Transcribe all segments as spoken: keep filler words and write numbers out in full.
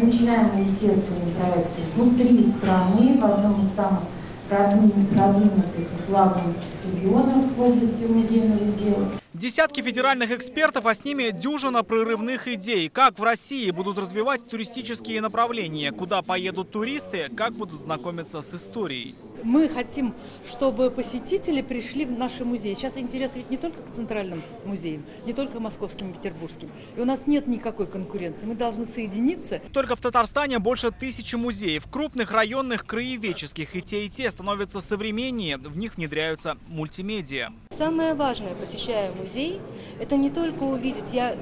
Мы начинаем естественные проекты внутри страны, в одном из самых продвинутых флагманских регионов в области музейного дела. Десятки федеральных экспертов, а с ними дюжина прорывных идей. Как в России будут развивать туристические направления, куда поедут туристы, как будут знакомиться с историей. Мы хотим, чтобы посетители пришли в наши музеи. Сейчас интерес ведь не только к центральным музеям, не только московским и петербургским. И у нас нет никакой конкуренции. Мы должны соединиться. Только в Татарстане больше тысячи музеев. Крупных, районных, краеведческих. И те, и те становятся современнее. В них внедряются мультимедиа. Самое важное, посещая музей, это не только увидеть. Я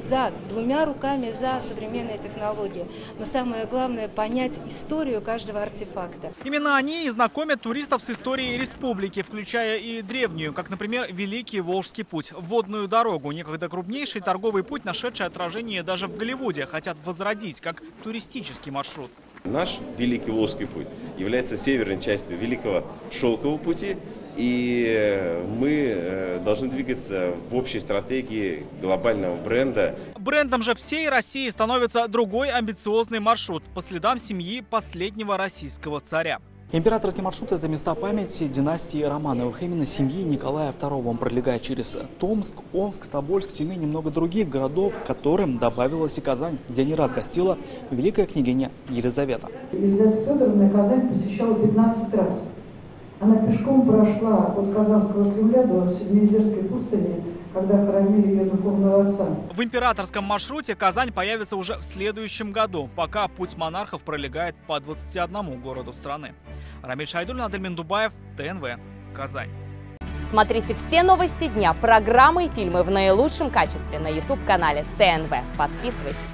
за двумя руками за современные технологии. Но самое главное – понять историю каждого артефакта. Именно они и знакомят туристов с историей республики, включая и древнюю, как, например, Великий Волжский путь, водную дорогу. Некогда крупнейший торговый путь, нашедший отражение даже в Голливуде, хотят возродить как туристический маршрут. Наш Великий Волжский путь является северной частью Великого Шелкового пути, и мы должны двигаться в общей стратегии глобального бренда. Брендом же всей России становится другой амбициозный маршрут по следам семьи последнего российского царя. Императорский маршрут – это места памяти династии Романовых, именно семьи Николая Второго. Он пролегает через Томск, Омск, Тобольск, Тюмень и много других городов, которым добавилась и Казань, где не раз гостила великая княгиня Елизавета. Елизавета Федоровна Казань посещала пятнадцать раз. Она пешком прошла от Казанского кремля до Седмиезерской пустыни, когда хоронили ее духовного отца. В императорском маршруте Казань появится уже в следующем году, пока путь монархов пролегает по двадцати одному городу страны. Рамиль Шайдуллин, Адель Миндубаев, Т Н В, Казань. Смотрите все новости дня, программы и фильмы в наилучшем качестве на ютуб-канале Т Н В. Подписывайтесь.